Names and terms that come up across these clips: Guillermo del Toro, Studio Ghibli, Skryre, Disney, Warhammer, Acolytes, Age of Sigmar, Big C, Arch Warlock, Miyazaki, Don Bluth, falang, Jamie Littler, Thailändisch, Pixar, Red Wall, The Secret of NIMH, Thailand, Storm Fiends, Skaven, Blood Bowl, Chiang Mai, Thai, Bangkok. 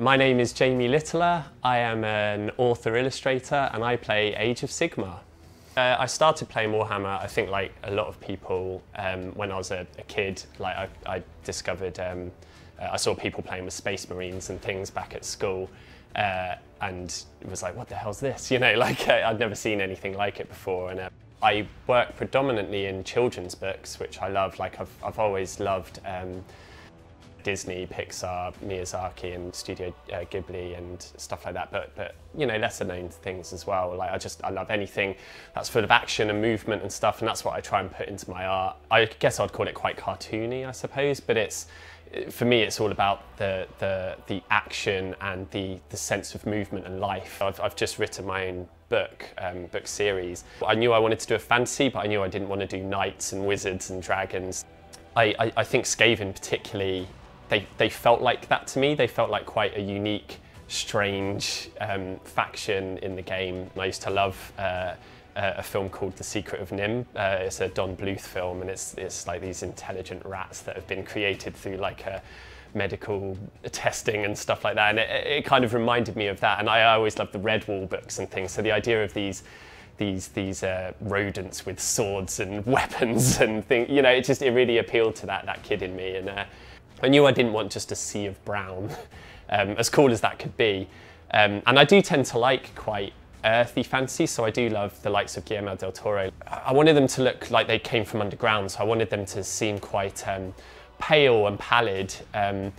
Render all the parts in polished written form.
My name is Jamie Littler. I am an author-illustrator and I play Age of Sigmar. I started playing Warhammer, I think like a lot of people, when I was a kid. Like I discovered, I saw people playing with Space Marines and things back at school, and was like, what the hell's this? You know, like I'd never seen anything like it before. And I work predominantly in children's books, which I love. Like I've always loved Disney, Pixar, Miyazaki and Studio Ghibli and stuff like that, but you know, lesser known things as well. Like I love anything that's full of action and movement and stuff, and that's what I try and put into my art. I guess I'd call it quite cartoony, I suppose, but it's, for me, it's all about the action and the sense of movement and life. I've just written my own book, book series. I knew I wanted to do a fantasy, but I knew I didn't want to do knights and wizards and dragons. I think Skaven particularly, they felt like that to me. They felt like quite a unique, strange faction in the game. I used to love a film called The Secret of NIMH. It's a Don Bluth film, and it's like these intelligent rats that have been created through like a medical testing and stuff like that. And it kind of reminded me of that. And I always loved the Red Wall books and things. So the idea of these rodents with swords and weapons and things, you know, it really appealed to that kid in me. And I knew I didn't want just a sea of brown, as cool as that could be. And I do tend to like quite earthy fantasy, so I do love the likes of Guillermo del Toro. I wanted them to look like they came from underground, so I wanted them to seem quite pale and pallid, I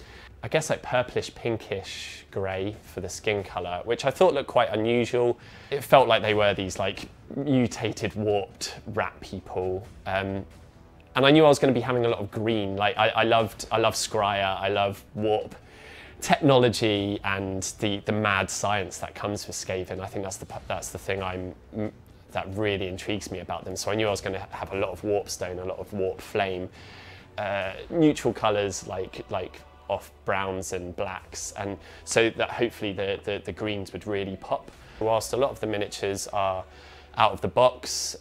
guess like purplish, pinkish grey for the skin colour, which I thought looked quite unusual. It felt like they were these like mutated, warped rat people. And I knew I was going to be having a lot of green. Like I love Skryre, I love warp technology and the mad science that comes with Skaven. I think that's the thing that really intrigues me about them. So I knew I was going to have a lot of warp stone, a lot of warp flame, neutral colours like off browns and blacks, and so that hopefully the greens would really pop. Whilst a lot of the miniatures are out of the box.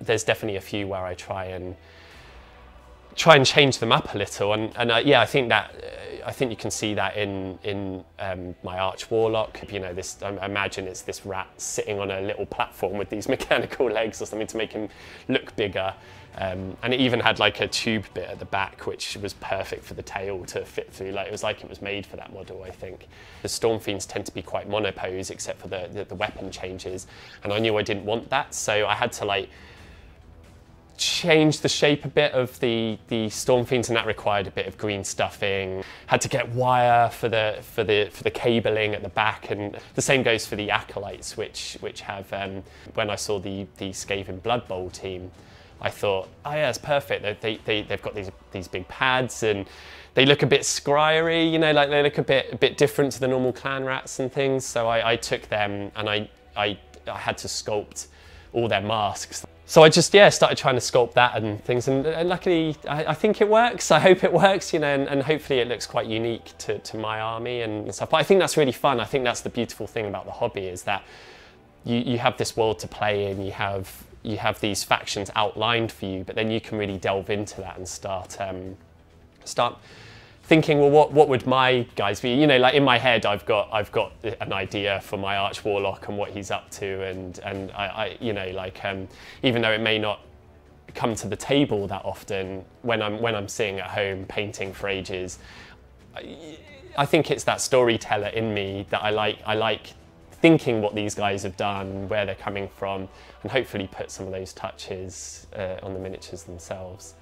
There's definitely a few where I try and change them up a little, and yeah, I think you can see that in my Arch Warlock. You know, this I imagine it's this rat sitting on a little platform with these mechanical legs or something to make him look bigger, and it even had like a tube bit at the back which was perfect for the tail to fit through. Like it was made for that model, I think. The Storm Fiends tend to be quite monopose except for the weapon changes, and I knew I didn't want that, so I had to like change the shape a bit of the Storm Fiends, and that required a bit of green stuffing. Had to get wire for the cabling at the back, and the same goes for the Acolytes, which have. When I saw the Skaven Blood Bowl team, I thought, oh yeah, it's perfect. They've got these big pads, and they look a bit Skryre, you know, like they look a bit different to the normal clan rats and things. So I took them, and I had to sculpt all their masks. So I just, yeah, started trying to sculpt that and things, and luckily I think it works. I hope it works, you know, and hopefully it looks quite unique to my army and stuff. But I think that's really fun. I think that's the beautiful thing about the hobby, is that you have this world to play in, you have these factions outlined for you, but then you can really delve into that and start thinking, well, what would my guys be? You know, like in my head, I've got an idea for my Arch Warlock and what he's up to, and I you know, like even though it may not come to the table that often, when I'm sitting at home painting for ages, I think it's that storyteller in me that I like thinking what these guys have done, where they're coming from, and hopefully put some of those touches on the miniatures themselves.